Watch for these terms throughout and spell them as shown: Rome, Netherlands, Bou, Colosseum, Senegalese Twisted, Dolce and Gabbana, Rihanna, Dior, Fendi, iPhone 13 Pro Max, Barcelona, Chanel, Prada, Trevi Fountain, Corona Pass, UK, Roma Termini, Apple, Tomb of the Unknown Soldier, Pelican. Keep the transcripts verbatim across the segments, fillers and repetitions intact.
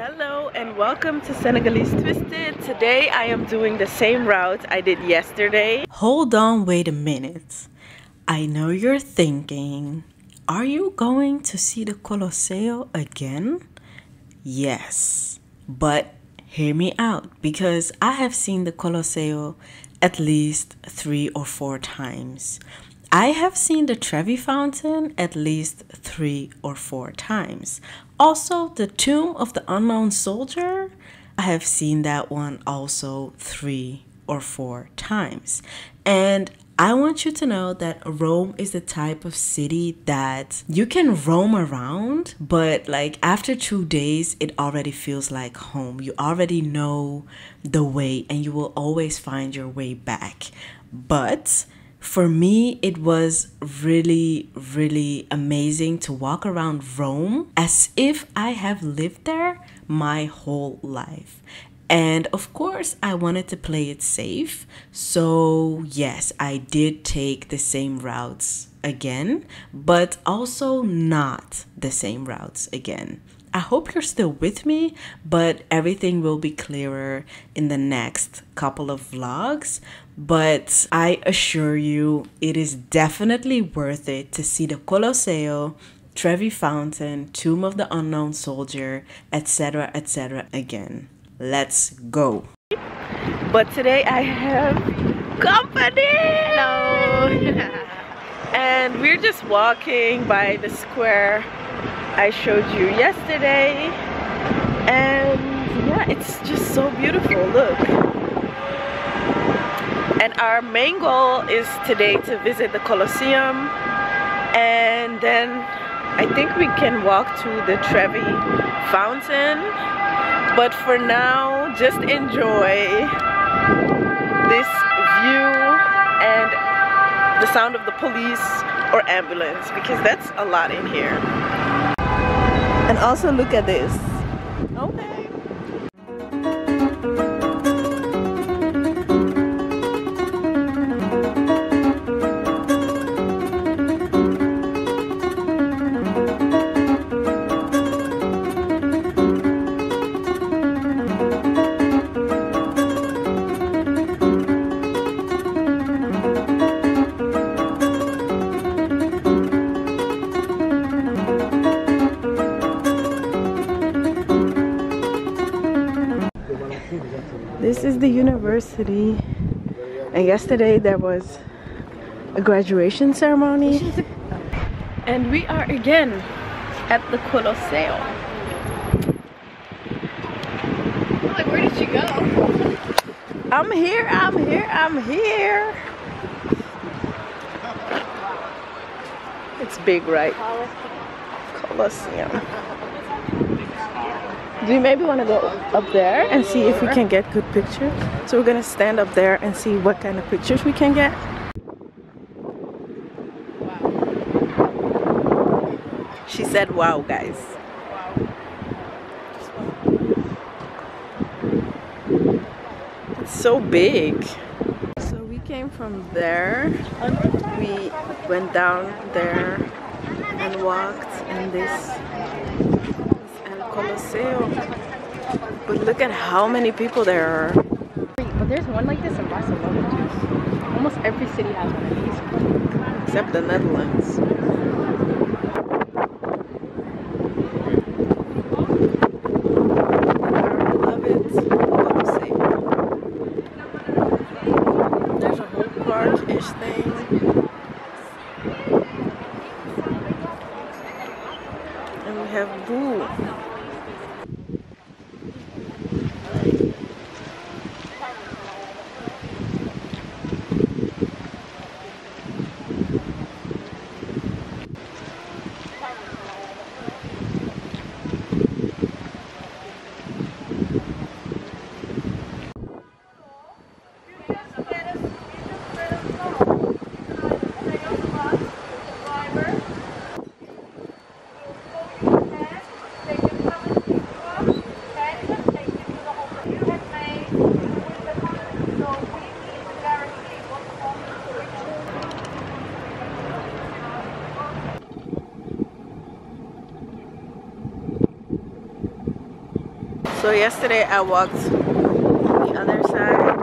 Hello and welcome to Senegalese Twisted. Today I am doing the same route I did yesterday. Hold on, wait a minute. I know you're thinking, are you going to see the Colosseum again? Yes, but hear me out, because I have seen the Colosseum at least three or four times. I have seen the Trevi Fountain at least three or four times. Also, the Tomb of the Unknown Soldier, I have seen that one also three or four times. And I want you to know that Rome is the type of city that you can roam around, but like after two days, it already feels like home. You already know the way and you will always find your way back. But for me, it was really, really amazing to walk around Rome as if I have lived there my whole life. And of course, I wanted to play it safe. So yes, I did take the same routes again, but also not the same routes again. I hope you're still with me, but everything will be clearer in the next couple of vlogs. But I assure you, it is definitely worth it to see the Colosseum, Trevi Fountain, Tomb of the Unknown Soldier, et cetera, et cetera again. Let's go. But today I have company. Hello. And we're just walking by the square I showed you yesterday, and yeah, it's just so beautiful, look. And our main goal is today to visit the Colosseum, and then I think we can walk to the Trevi Fountain. But for now, just enjoy this view and the sound of the police or ambulance, because that's a lot in here. And also look at this. Okay. This is the university, and yesterday there was a graduation ceremony, and we are again at the Colosseum. I'm like, where did she go? I'm here, I'm here, I'm here. It's big, right? Colosseum. Do you maybe want to go up there and see if we can get good pictures? So we're gonna stand up there and see what kind of pictures we can get. Wow. She said wow, guys. Wow. It's so big. So we came from there, we went down there and walked in this Colosseum. But look at how many people there are. But there's one like this in Barcelona. Almost every city has one of these, except the Netherlands. I love it. Colosseum. There's a whole park-ish thing. And we have boo. So yesterday I walked the other side.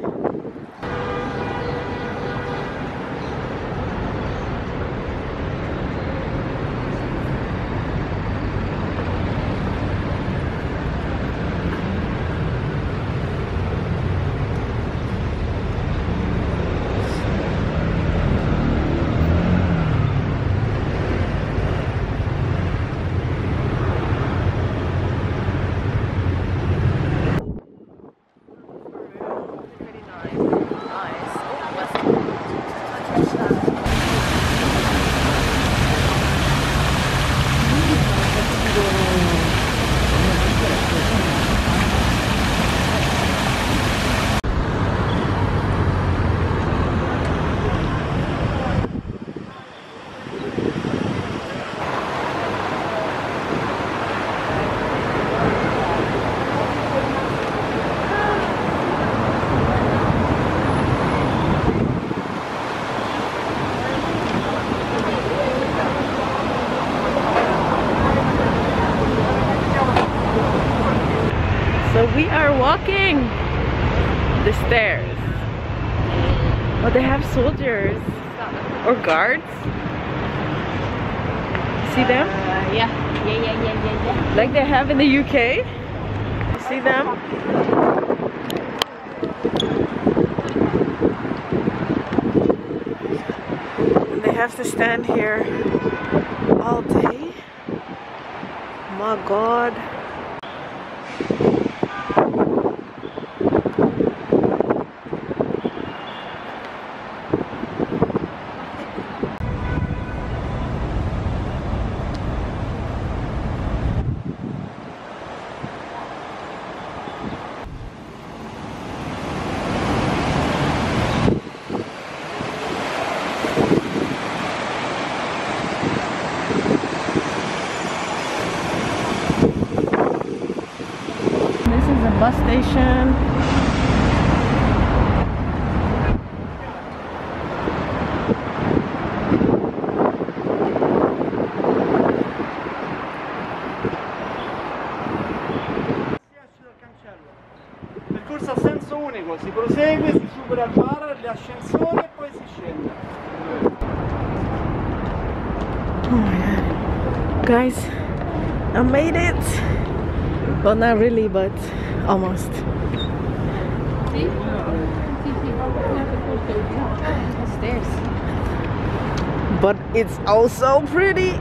We are walking the stairs. But they have soldiers or guards. See them? Uh, yeah. Yeah, yeah, yeah, yeah, yeah. Like they have in the U K. You see them? And they have to stand here all day. My God. Bus station. Il percorso a senso unico, si prosegue, si supera il bar, l'ascensore e poi si scende. Oh my God. Guys, I made it. Well, not really, but almost. But it's also pretty.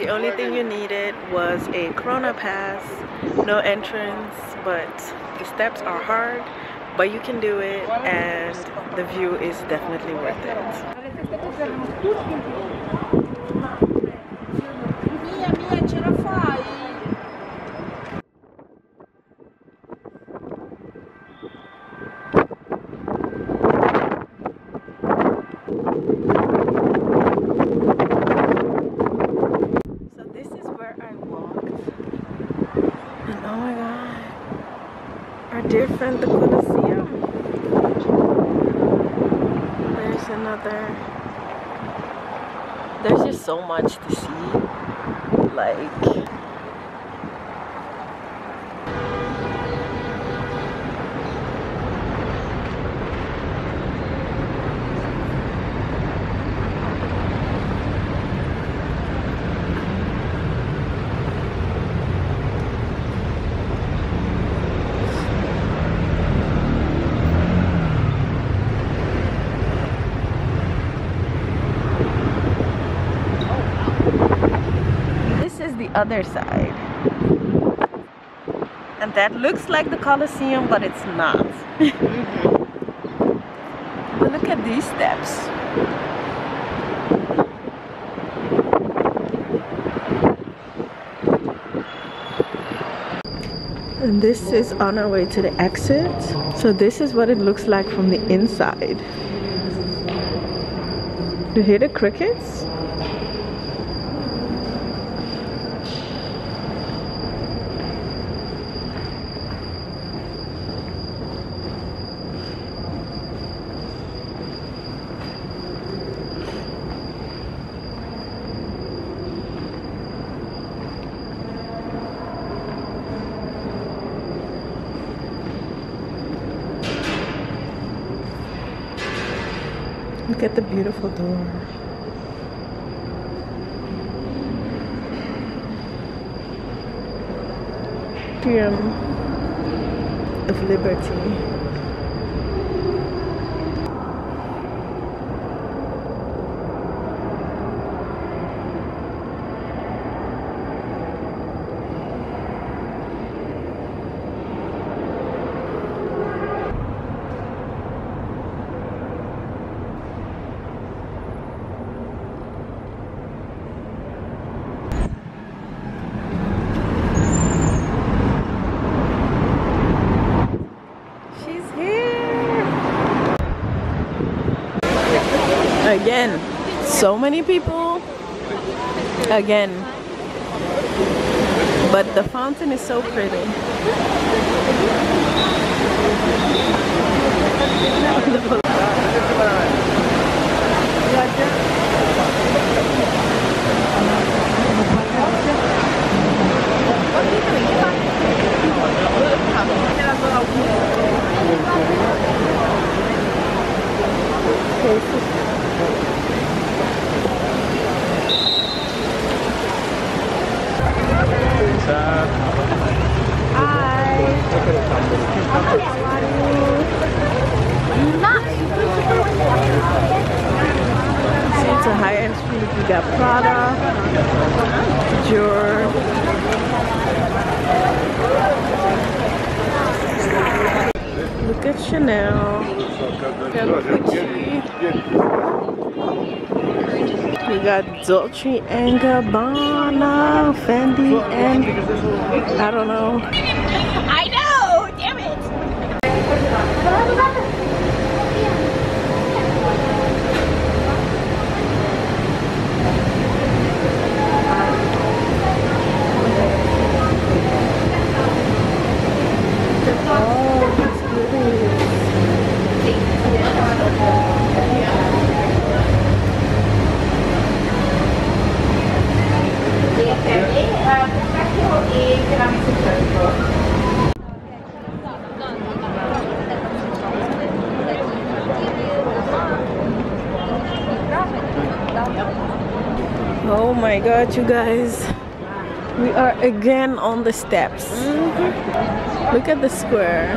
The only thing you needed was a Corona Pass, no entrance, but the steps are hard, but you can do it and the view is definitely worth it. different, the Colosseum. There's another. There's just so much to see. Like, other side, and that looks like the Colosseum, but it's not. Mm-hmm. But look at these steps. And this is on our way to the exit. So this is what it looks like from the inside. You hear the crickets? Look at the beautiful door. Freedom of liberty. Again, so many people again, but the fountain is so pretty. We got Prada, Dior. Look at Chanel. We got Dolce and Gabbana, Fendi, and I don't know. I know, damn it. Oh my god, you guys, we are again on the steps. Mm-hmm. Look at the square.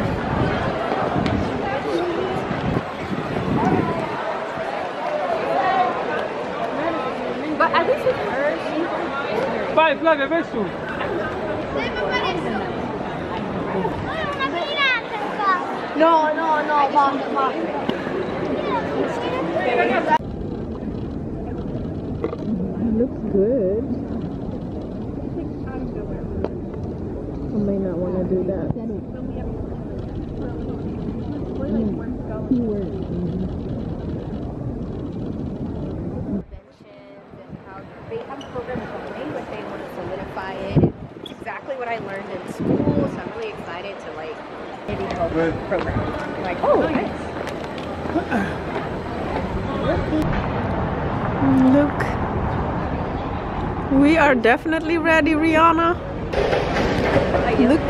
No, no, no, mom, mom. Looks good. I may not want to do that. Mm. Programs on me, but they want to solidify it. It's exactly what I learned in school, so I'm really really excited to like maybe help with the program. Like, oh, nice. Look, we are definitely ready, Rihanna. Look.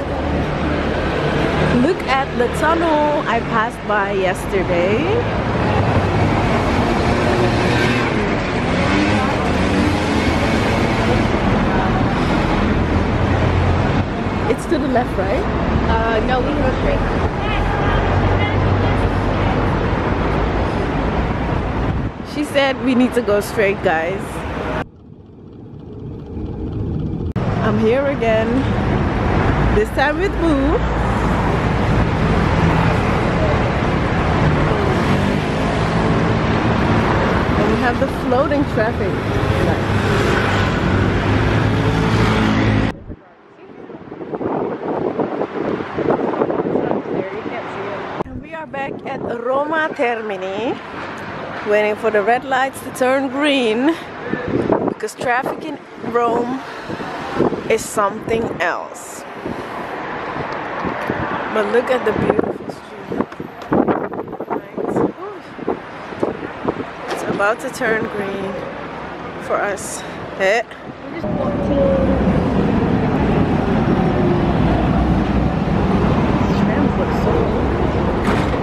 Look at the tunnel I passed by yesterday. It's to the left, right? Uh, no, we can go straight. She said we need to go straight, guys. I'm here again. This time with Boo. Have the floating traffic. And we are back at Roma Termini, waiting for the red lights to turn green, because traffic in Rome is something else. But look at the beautiful about to turn green for us. Eh?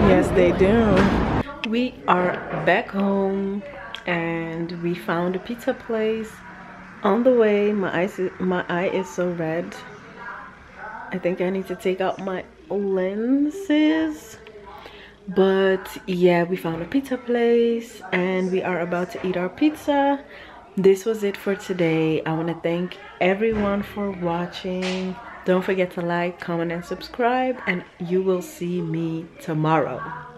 Yes, they do. We are back home and we found a pizza place on the way. My eyes, my eye is so red. I think I need to take out my lenses. But yeah, we found a pizza place and we are about to eat our pizza. This was it for today. I want to thank everyone for watching. Don't forget to like, comment, and subscribe, and you will see me tomorrow.